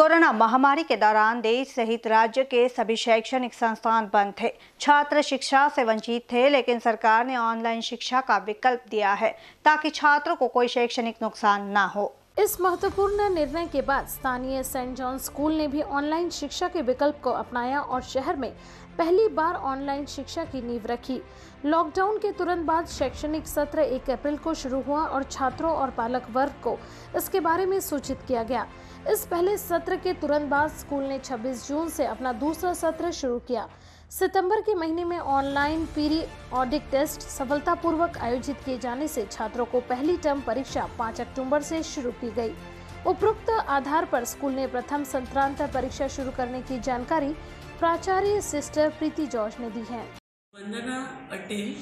Corona महामारी के दौरान देश सहित राज्य के सभी शैक्षणिक संस्थान बंद थे। छात्र शिक्षा से वंचित थे, लेकिन सरकार ने ऑनलाइन शिक्षा का विकल्प दिया है ताकि छात्रों को कोई शैक्षणिक नुकसान ना हो। इस महत्वपूर्ण निर्णय के बाद स्थानीय सेंट जॉन्स स्कूल ने भी ऑनलाइन शिक्षा के विकल्प को अपनाया और शहर में पहली बार ऑनलाइन शिक्षा की नींव रखी। लॉकडाउन के तुरंत बाद शैक्षणिक सत्र 1 अप्रैल को शुरू हुआ और छात्रों और पालक वर्ग को इसके बारे में सूचित किया गया। इस पहले सत्र के तुरंत बाद स्कूल ने 26 जून से अपना दूसरा सत्र शुरू किया। सितंबर के महीने में ऑनलाइन पीरियोडिक टेस्ट सफलतापूर्वक आयोजित किए जाने से छात्रों को पहली टर्म परीक्षा 5 अक्टूबर से शुरू की गई। उपरोक्त आधार पर स्कूल ने प्रथम सत्रांतर परीक्षा शुरू करने की जानकारी प्राचार्य सिस्टर प्रीति जॉर्ज ने दी है। Vandana Patel,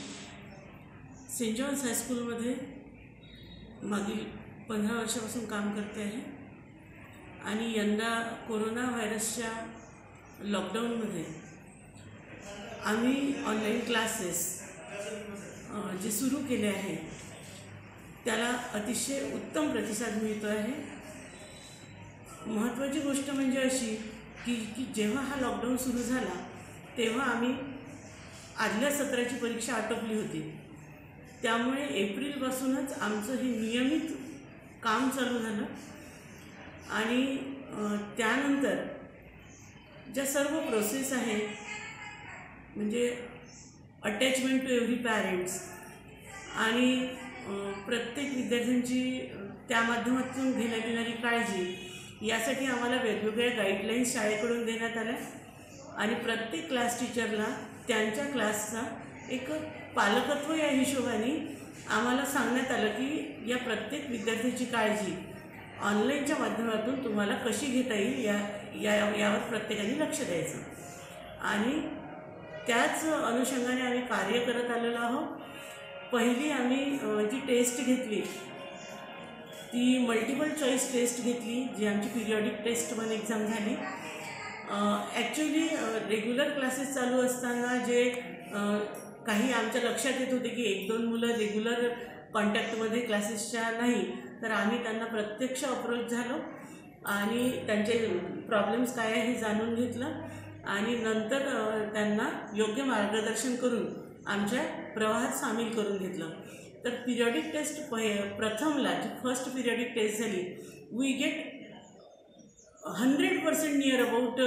Saint John's high school मध्ये मागील 15 वर्षापासून काम करते आहे आणि यंदा कोरोना व्हायरसच्या लॉकडाऊन मध्ये आम्ही ऑनलाइन क्लासेस जे सुरू केले आहे त्याला अतिशय उत्तम प्रतिसाद मिळतो आहे। महत्त्वाची गोष्ट म्हणजे अशी की जेव्हा हा लॉकडाऊन सुरू झाला तेव्हा आम्ही आदल्या सत्राची परीक्षा आटोपली होती, त्यामुळे एप्रिलपासूनच आमचं हे नियमित काम चालू झालं आणि त्यानंतर ज्या सर्व प्रोसेस आहे म्हणजे अटॅचमेंट टू एव्हरी पेरेंट्स आणि प्रत्येक विद्यार्थ्यांची त्या माध्यमातून घेण्यात येणारी काळजी यासाठी आम्हाला वेगवेगळ्या गाईडलाईन्स शाळेकडून देण्यात आल्या आणि प्रत्येक क्लास टीचरला त्यांच्या क्लासचा एक पालकत्व या हिशोबाने आम्हाला सांगण्यात आलं की या प्रत्येक विद्यार्थ्याची काळजी ऑनलाईनच्या माध्यमातून तुम्हाला कशी घेता येईल यावर प्रत्येकाने लक्ष द्यायचं आणि त्याच अनुषंगाने आम्ही कार्य करत आलेलो आहोत। पहिली आम्ही जी टेस्ट घेतली ती मल्टिपल चॉईस टेस्ट घेतली जी आमची पीरियॉडिक टेस्ट म्हणून एग्जाम झाली। ॲक्च्युली रेग्युलर क्लासेस चालू असताना जे काही आमच्या लक्षात येत होते की 1-2 मुलं रेग्युलर कॉन्टॅक्टमध्ये क्लासेसच्या नाही, तर आम्ही त्यांना प्रत्यक्ष अप्रोच झालो आणि त्यांचे प्रॉब्लेम्स काय आहे हे जाणून घेतलं आणि नंतर त्यांना योग्य मार्गदर्शन करून आमच्या प्रवाहात सामील करून घेतलं। तर पीरियॉडिक टेस्ट प्रथमला जी फर्स्ट पीरियॉडिक टेस्ट झाली we get 100% near about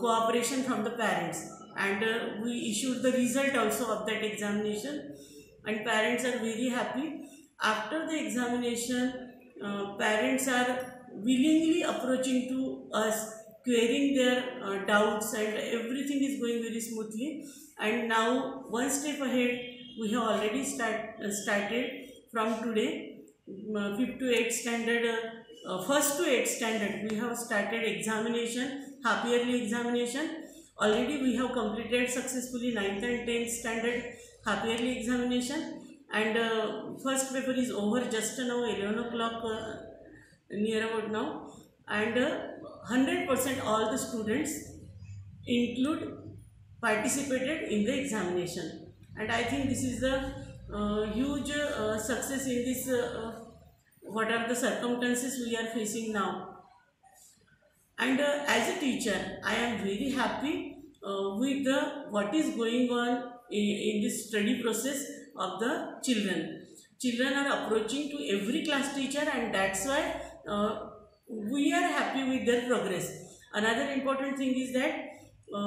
cooperation from the parents and we issued the result also of that examination and parents are very happy. After the examination parents are willingly approaching to us querying their doubts and everything is going very smoothly, and now one step ahead we have already started from today 1st to 8th standard we have started examination, half yearly examination. Already we have completed successfully 9th and 10th standard half yearly examination and first paper is over just now 11 o'clock near about now and 100% all the students participated in the examination, and I think this is the huge success in this what are the circumstances we are facing now. And as a teacher I am very happy with what is going on in this study process of the children are approaching to every class teacher, and that's why we are happy with their progress. Another important thing is that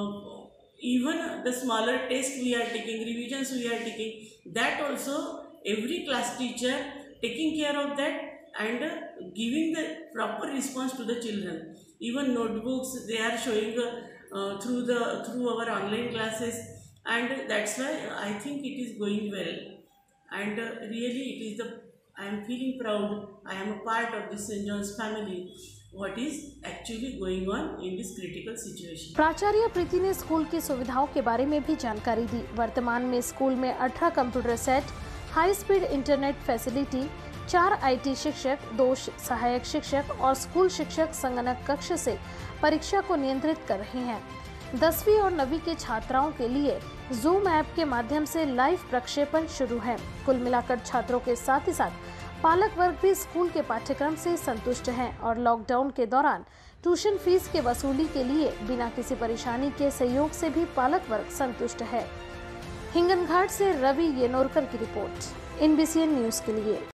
even the smaller tests we are taking, revisions we are taking, that also every class teacher taking care of that and giving the proper response to the children. Even notebooks they are showing through our online classes, and that's why I think it is going well. And really it is the I am feeling proud. I am a part of this St. John's family. What is actually going on in this critical situation? प्राचार्य प्रीति ने school की सुविधाओं के बारे में भी जानकारी दी। वर्तमान में स्कूल में 18 computer set, high speed internet facility, 4 IT शिक्षक, 2 सहायक शिक्षक और स्कूल शिक्षक संगणक कक्ष से परीक्षा को नियंत्रित कर रहे हैं। 10वीं और 9वीं के छात्राओं के लिए जूम ऐप के माध्यम से लाइव प्रक्षेपण शुरू है। कुल मिलाकर छात्रों के साथ ही साथ पालक वर्ग भी स्कूल के पाठ्यक्रम से संतुष्ट हैं और लॉकडाउन के दौरान ट्यूशन फीस के वसूली के लिए बिना किसी परेशानी के सहयोग से भी पालक वर्ग संतुष्ट है। हिंगनघाट से रवि येनोरकर की रिपोर्ट INBCN न्यूज के लिए।